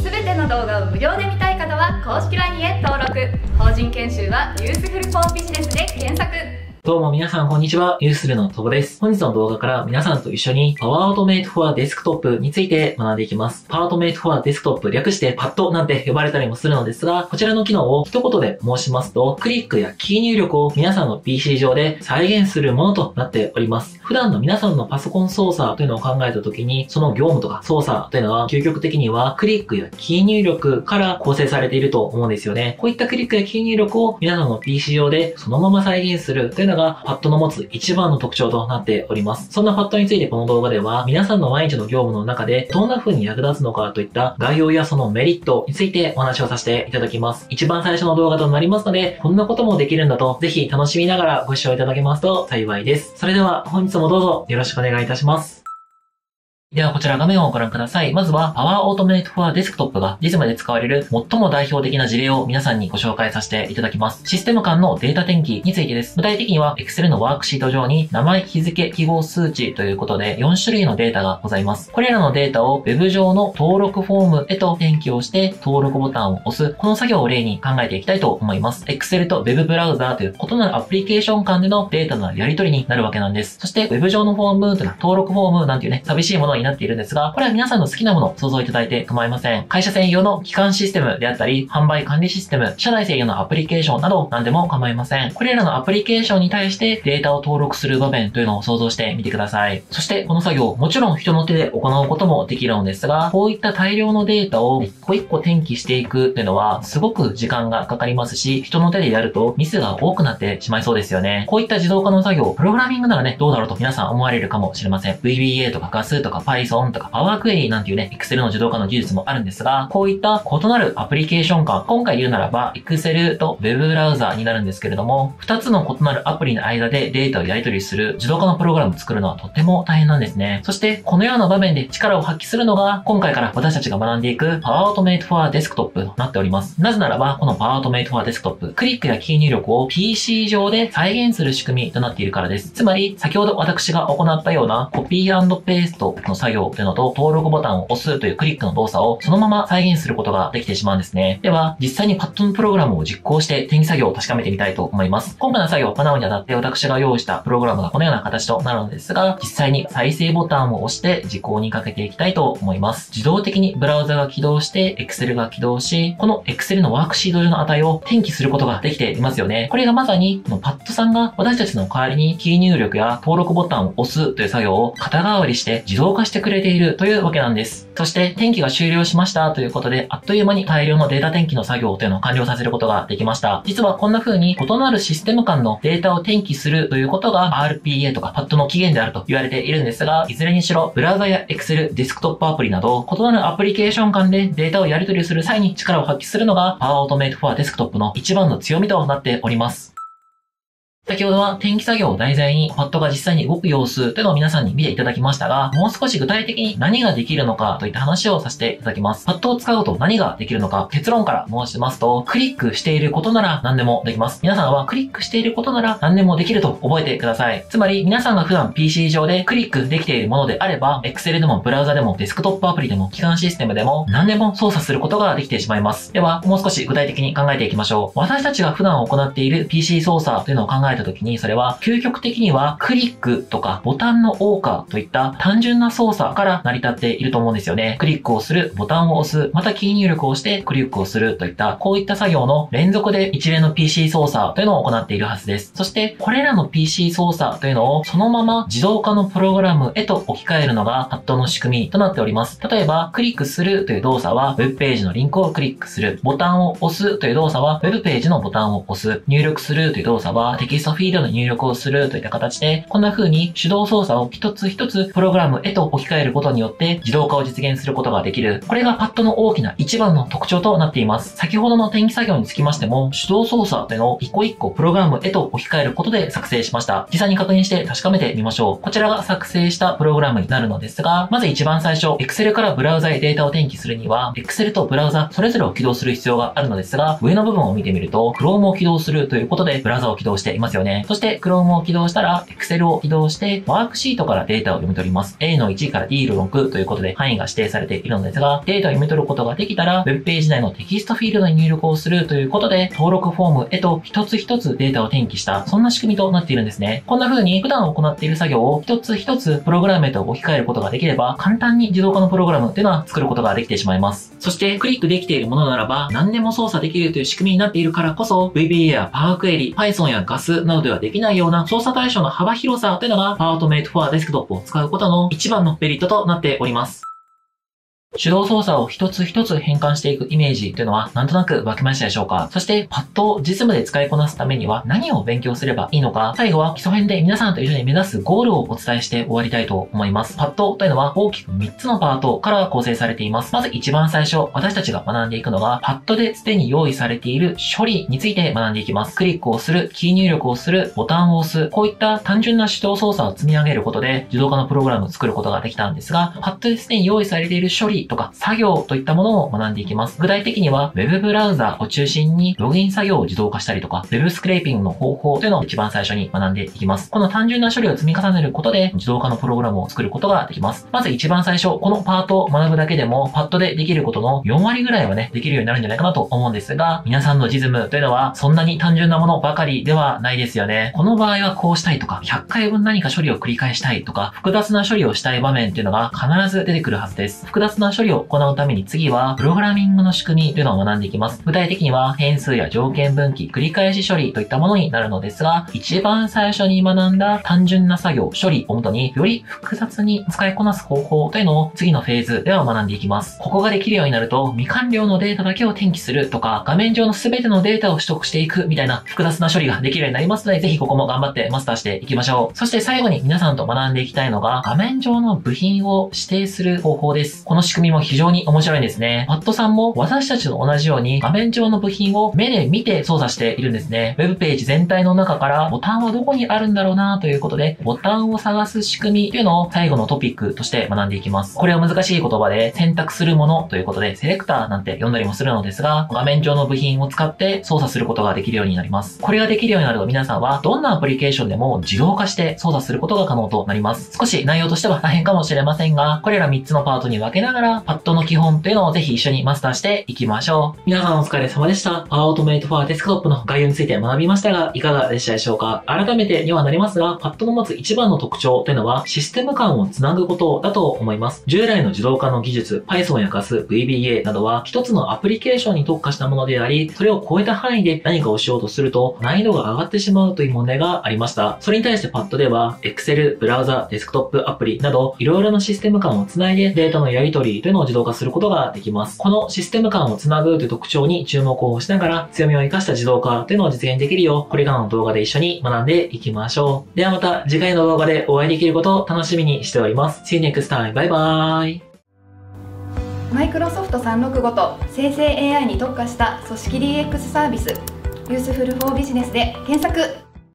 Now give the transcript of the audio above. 全ての動画を無料で見たい方は公式 LINE へ登録。法人研修は Useful for Business で検索。どうも皆さんこんにちは。ユースフルのとぼです。本日の動画から皆さんと一緒に Power Automate for Desktop について学んでいきます。Power Automate for Desktop 略して PAD なんて呼ばれたりもするのですが、こちらの機能を一言で申しますと、クリックやキー入力を皆さんの PC 上で再現するものとなっております。普段の皆さんのパソコン操作というのを考えたときに、その業務とか操作というのは究極的にはクリックやキー入力から構成されていると思うんですよね。こういったクリックやキー入力を皆さんの PC 上でそのまま再現するというのがPAD の持つ一番の特徴となっております。そんな PAD についてこの動画では皆さんの毎日の業務の中でどんな風に役立つのかといった概要やそのメリットについてお話をさせていただきます。一番最初の動画となりますので、こんなこともできるんだとぜひ楽しみながらご視聴いただけますと幸いです。それでは本日もどうぞよろしくお願いいたします。ではこちら画面をご覧ください。まずは Power Automate for Desktop が実務で使われる最も代表的な事例を皆さんにご紹介させていただきます。システム間のデータ転記についてです。具体的には Excel のワークシート上に名前、日付、記号、数値ということで4種類のデータがございます。これらのデータを Web 上の登録フォームへと転記をして登録ボタンを押す。この作業を例に考えていきたいと思います。Excel と Web ブラウザーという異なるアプリケーション間でのデータのやり取りになるわけなんです。そして Web 上のフォームとか登録フォームなんていうね、寂しいものになっているんですが、これは皆さんの好きなものを想像いただいて構いません。会社専用の基幹システムであったり、販売管理システム、社内専用のアプリケーションなど何でも構いません。これらのアプリケーションに対してデータを登録する場面というのを想像してみてください。そしてこの作業、もちろん人の手で行うこともできるのですが、こういった大量のデータを一個一個転記していくというのはすごく時間がかかりますし、人の手でやるとミスが多くなってしまいそうですよね。こういった自動化の作業、プログラミングならね、どうだろうと皆さん思われるかもしれません。VBA とか GAS とかPython とか Power Query なんていうね、Excel の自動化の技術もあるんですが、こういった異なるアプリケーション間、今回言うならば Excel と Web ブラウザーになるんですけれども、2つの異なるアプリの間でデータをやり取りする自動化のプログラムを作るのはとても大変なんですね。そして、このような場面で力を発揮するのが、今回から私たちが学んでいく Power Automate for Desktop となっております。なぜならば、この Power Automate for Desktop、クリックやキー入力を PC 上で再現する仕組みとなっているからです。つまり、先ほど私が行ったようなコピー&ペーストの作業というのと、登録ボタンを押すというクリックの動作をそのまま再現することができてしまうんですね。では、実際に PAD のプログラムを実行して転記作業を確かめてみたいと思います。今回の作業を行うにあたって私が用意したプログラムがこのような形となるのですが、実際に再生ボタンを押して実行にかけていきたいと思います。自動的にブラウザが起動して、Excel が起動し、この Excel のワークシート上の値を転記することができていますよね。これがまさに、この PAD さんが私たちの代わりにキー入力や登録ボタンを押すという作業を肩代わりして自動化してくれているというわけなんです。そして、転記が終了しましたということで、あっという間に大量のデータ転記の作業というのを完了させることができました。実はこんな風に異なるシステム間のデータを転記するということが RPA とか PAD の起源であると言われているんですが、いずれにしろ、ブラウザや Excel、デスクトップアプリなど、異なるアプリケーション間でデータをやり取りする際に力を発揮するのが Power Automate for Desktop の一番の強みとなっております。先ほどは転記作業を題材に PAD が実際に動く様子というのを皆さんに見ていただきましたが、もう少し具体的に何ができるのかといった話をさせていただきます。PAD を使うと何ができるのか、結論から申しますと、クリックしていることなら何でもできます。皆さんはクリックしていることなら何でもできると覚えてください。つまり皆さんが普段 PC 上でクリックできているものであれば、Excel でもブラウザでもデスクトップアプリでも基幹システムでも何でも操作することができてしまいます。では、もう少し具体的に考えていきましょう。私たちが普段行っている PC 操作というのを考え時に、それは究極的にはクリックとかボタンの謳歌といった単純な操作から成り立っていると思うんですよね。クリックをする、ボタンを押す、またキー入力をしてクリックをするといったこういった作業の連続で一連の PC 操作というのを行っているはずです。そしてこれらの PC 操作というのをそのまま自動化のプログラムへと置き換えるのが PAD の仕組みとなっております。例えばクリックするという動作は Web ページのリンクをクリックする、ボタンを押すという動作は Web ページのボタンを押す、入力するという動作はテキストフィードの入力をするといった形で、こんな風に手動操作を一つ一つプログラムへと置き換えることによって自動化を実現することができる。これが PAD の大きな一番の特徴となっています。先ほどの転記作業につきましても、手動操作というのを一個一個プログラムへと置き換えることで作成しました。実際に確認して確かめてみましょう。こちらが作成したプログラムになるのですが、まず一番最初、Excel からブラウザへデータを転記するには、Excel とブラウザそれぞれを起動する必要があるのですが、上の部分を見てみると、Chrome を起動するということでブラウザを起動していますよね。よね。そして Chrome を起動したら Excel を起動してワークシートからデータを読み取ります。A の1から D の6ということで範囲が指定されているのですが、データを読み取ることができたら Web ページ内のテキストフィールドに入力をするということで、登録フォームへと一つ一つデータを転記した、そんな仕組みとなっているんですね。こんな風に普段行っている作業を一つ一つプログラムへと置き換えることができれば、簡単に自動化のプログラムというのは作ることができてしまいます。そしてクリックできているものならば何でも操作できるという仕組みになっているからこそ、 VBA や Power Query、Python や GAS などではできないような操作対象の幅広さというのが Power Automate for Desktop を使うことの一番のメリットとなっております。手動操作を一つ一つ変換していくイメージというのはなんとなく湧きましたでしょうか。そしてパッドを実務で使いこなすためには何を勉強すればいいのか、最後は基礎編で皆さんと一緒に目指すゴールをお伝えして終わりたいと思います。パッドというのは大きく3つのパートから構成されています。まず一番最初、私たちが学んでいくのが、パッドですでに用意されている処理について学んでいきます。クリックをする、キー入力をする、ボタンを押す、こういった単純な手動操作を積み上げることで自動化のプログラムを作ることができたんですが、パッドですでに用意されている処理とか作業といったものを学んでいきます。具体的には Web ブラウザを中心にログイン作業を自動化したりとか、Web スクレーピングの方法というのを一番最初に学んでいきます。この単純な処理を積み重ねることで自動化のプログラムを作ることができます。まず一番最初、このパートを学ぶだけでもパッドでできることの4割ぐらいはね、できるようになるんじゃないかなと思うんですが、皆さんの実務というのはそんなに単純なものばかりではないですよね。この場合はこうしたいとか、100回分何か処理を繰り返したいとか、複雑な処理をしたい場面というのが必ず出てくるはずです。複雑な処理を行うために次はプログラミングの仕組みというのを学んでいきます。具体的には変数や条件分岐、繰り返し処理といったものになるのですが、一番最初に学んだ単純な作業、処理をもとにより複雑に使いこなす方法というのを次のフェーズでは学んでいきます。ここができるようになると、未完了のデータだけを転記するとか、画面上の全てのデータを取得していくみたいな複雑な処理ができるようになりますので、ぜひここも頑張ってマスターしていきましょう。そして最後に皆さんと学んでいきたいのが、画面上の部品を指定する方法です。この仕組みも非常に面白いんですね。パッドさんも私たちと同じように画面上の部品を目で見て操作しているんですね。ウェブページ全体の中からボタンはどこにあるんだろうなということで、ボタンを探す仕組みというのを最後のトピックとして学んでいきます。これは難しい言葉で選択するものということで、セレクターなんて呼んだりもするのですが、画面上の部品を使って操作することができるようになります。これができるようになると皆さんはどんなアプリケーションでも自動化して操作することが可能となります。少し内容としては大変かもしれませんが、これら3つのパートに分けながらパッドの基本というのをぜひ一緒にマスターしていきましょう。皆さんお疲れ様でした。Power Automate for Desktop の概要について学びましたが、いかがでしたでしょうか。改めてにはなりますが、パッドの持つ一番の特徴というのはシステム間をつなぐことだと思います。従来の自動化の技術、Python や GAS、VBA などは一つのアプリケーションに特化したものであり、それを超えた範囲で何かをしようとすると難易度が上がってしまうという問題がありました。それに対してパッドでは Excel、ブラウザ、デスクトップアプリなどいろいろなシステム間をつないでデータのやり取りというのを自動化することができます。このシステム間をつなぐという特徴に注目をしながら、強みを生かした自動化というのを実現できるよう、これからの動画で一緒に学んでいきましょう。ではまた次回の動画でお会いできることを楽しみにしております。See you next time. バイバーイ。Microsoft 365と生成 AI に特化した組織 DX サービス、Useful for Business で検索。